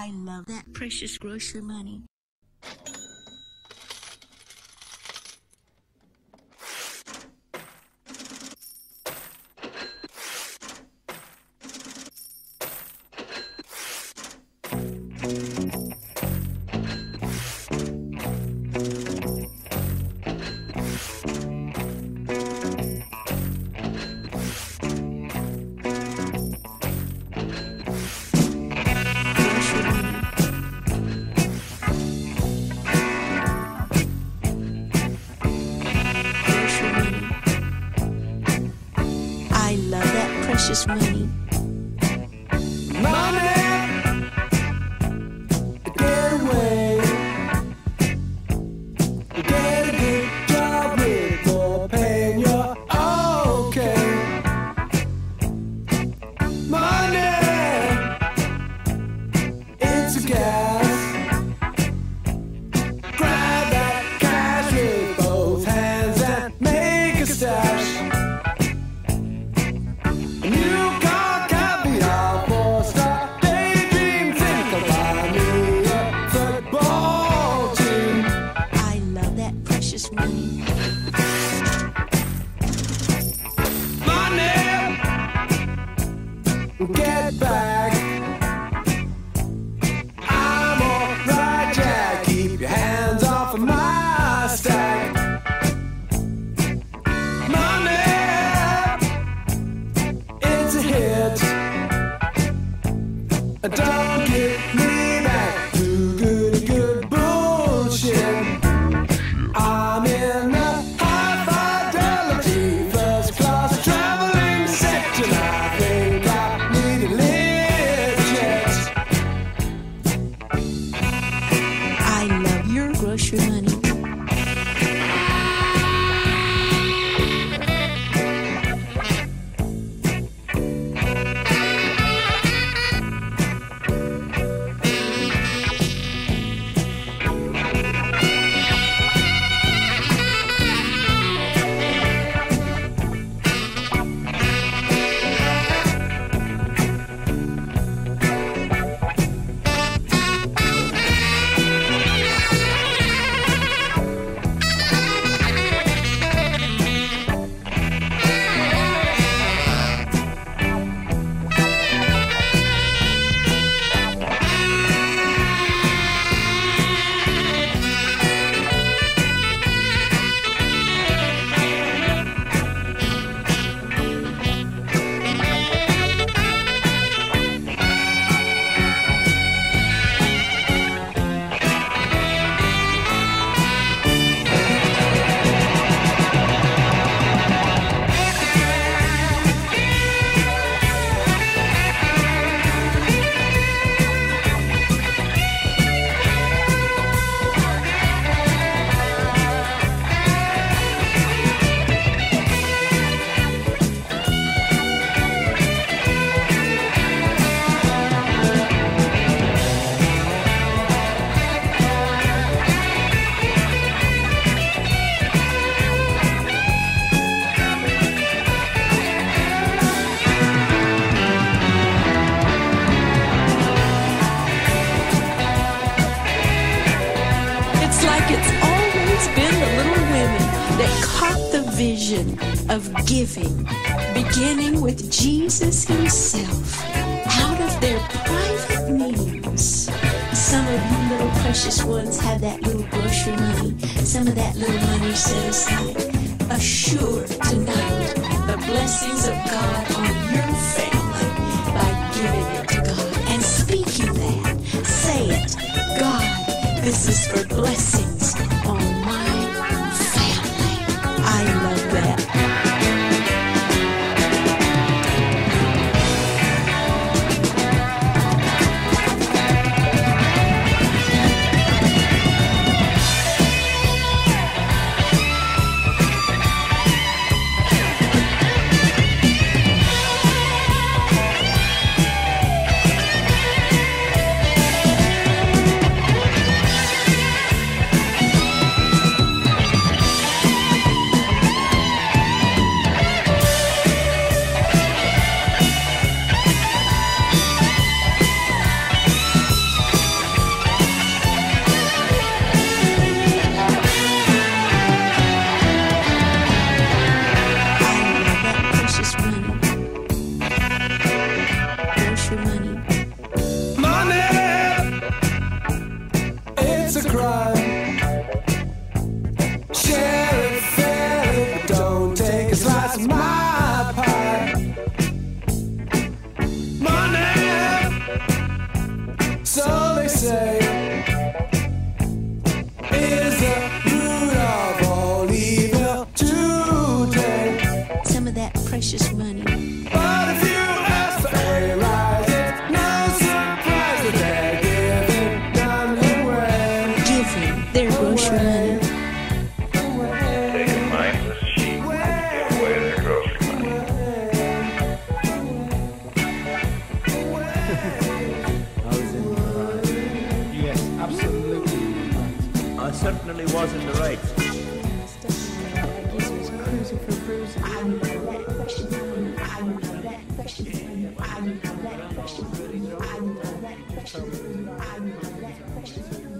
I love that precious grocery money. Just money. Get back. I'm alright, Jack. Keep your hands off of my stack. Money, it's a hit. Don't get me back to good bullshit. I'm in a high fidelity first class traveling section. I think your money. Vision of giving, beginning with Jesus himself, out of their private means. Some of you little precious ones have that little grocery money, some of that little money set aside. Assured tonight the blessings of God on your family by giving it to God. And speaking that, say it, God, this is for blessings on my say is the root of all evil today. Some of that precious money. But if you ask for a rise, it's no surprise that they're giving none away. Giving their grocery money. Taking money from the sheep and giving away their grocery money. I was in the right. Yes, absolutely right. I certainly was in the right. I guess it was cruising for bruising. I would have that question. I would have that question. I would have that question. I would have that question. I would have that question.